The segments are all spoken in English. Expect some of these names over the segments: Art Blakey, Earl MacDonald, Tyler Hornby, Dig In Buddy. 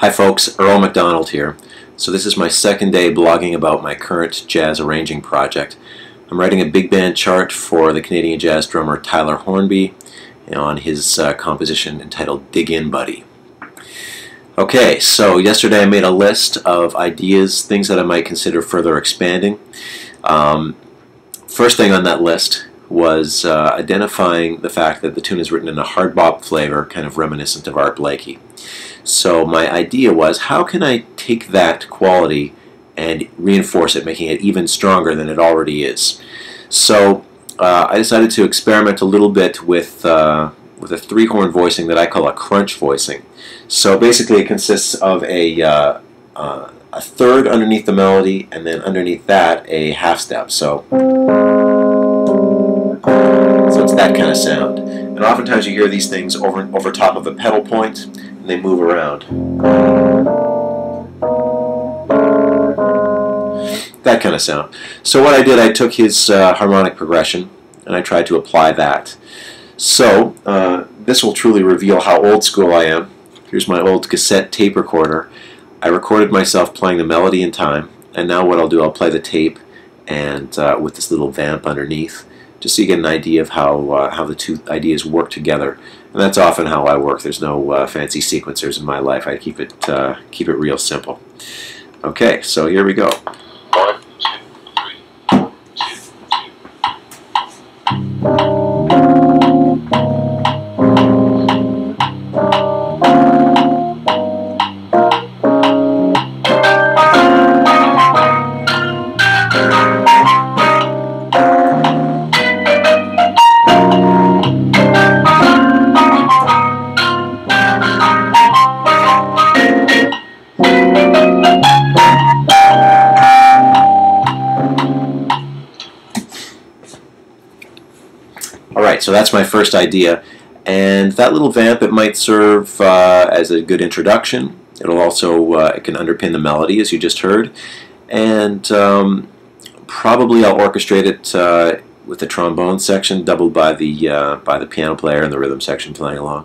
Hi folks, Earl MacDonald here. So this is my second day blogging about my current jazz arranging project. I'm writing a big band chart for the Canadian jazz drummer Tyler Hornby on his composition entitled Dig In Buddy. Okay, so yesterday I made a list of ideas, things that I might consider further expanding. First thing on that list was identifying the fact that the tune is written in a hard bop flavor, kind of reminiscent of Art Blakey. So my idea was, how can I take that quality and reinforce it, making it even stronger than it already is? So I decided to experiment a little bit with a three-horn voicing that I call a crunch voicing. So basically it consists of a third underneath the melody, and then underneath that a half step. So it's that kind of sound. And oftentimes you hear these things over top of a pedal point, and they move around. That kind of sound. So what I did, I took his harmonic progression, and I tried to apply that. So this will truly reveal how old school I am. Here's my old cassette tape recorder. I recorded myself playing the melody in time, and now what I'll do, I'll play the tape and with this little vamp underneath, just so you get an idea of how the two ideas work together. And that's often how I work. There's no fancy sequencers in my life. I keep it real simple. Okay, so here we go. One, two, three. One, two, three. So that's my first idea, and that little vamp, it might serve as a good introduction. It'll also it can underpin the melody, as you just heard, and probably I'll orchestrate it with the trombone section doubled by the piano player and the rhythm section playing along.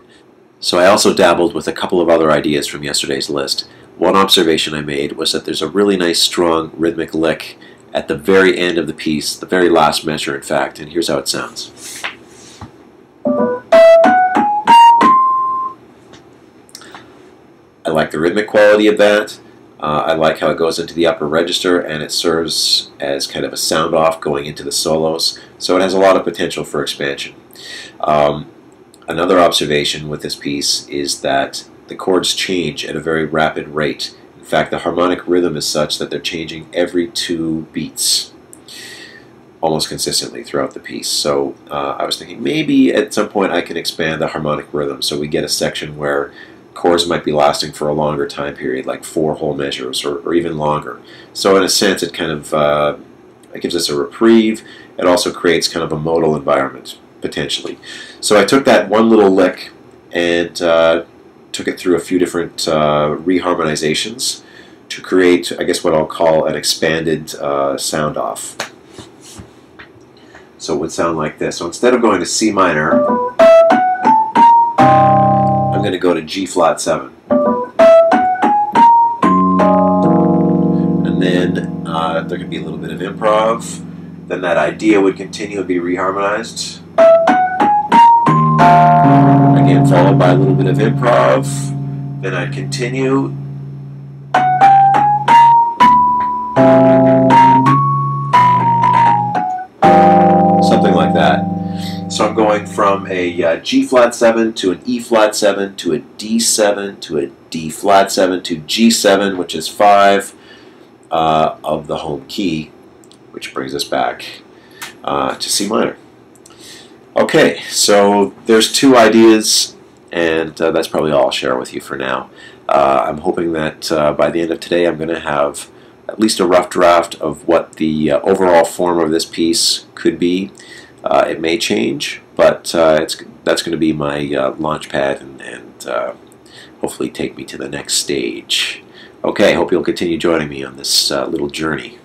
So I also dabbled with a couple of other ideas from yesterday's list. One observation I made was that there's a really nice strong rhythmic lick at the very end of the piece, the very last measure in fact, and here's how it sounds. I like the rhythmic quality of that. I like how it goes into the upper register, and it serves as kind of a sound off going into the solos, so it has a lot of potential for expansion. Another observation with this piece is that the chords change at a very rapid rate. In fact, the harmonic rhythm is such that they're changing every 2 beats almost consistently throughout the piece. So I was thinking maybe at some point I can expand the harmonic rhythm so we get a section where chords might be lasting for a longer time period, like 4 whole measures or even longer. So in a sense, it kind of it gives us a reprieve. It also creates kind of a modal environment, potentially. So I took that one little lick and took it through a few different reharmonizations to create, I guess, what I'll call an expanded sound off. So it would sound like this. So instead of going to C minor, I'm going to go to G flat 7. And then there could be a little bit of improv. Then that idea would continue and be reharmonized. Again, followed by a little bit of improv. Then I'd continue. Something like that. So I'm going from a G flat 7 to an E flat 7 to a D7 to a D flat 7 to G7, which is 5 of the home key, which brings us back to C minor. Okay, so there's 2 ideas, and that's probably all I'll share with you for now. I'm hoping that by the end of today I'm going to have at least a rough draft of what the overall form of this piece could be. It may change, but that's going to be my launch pad and hopefully take me to the next stage. Okay, hope you'll continue joining me on this little journey.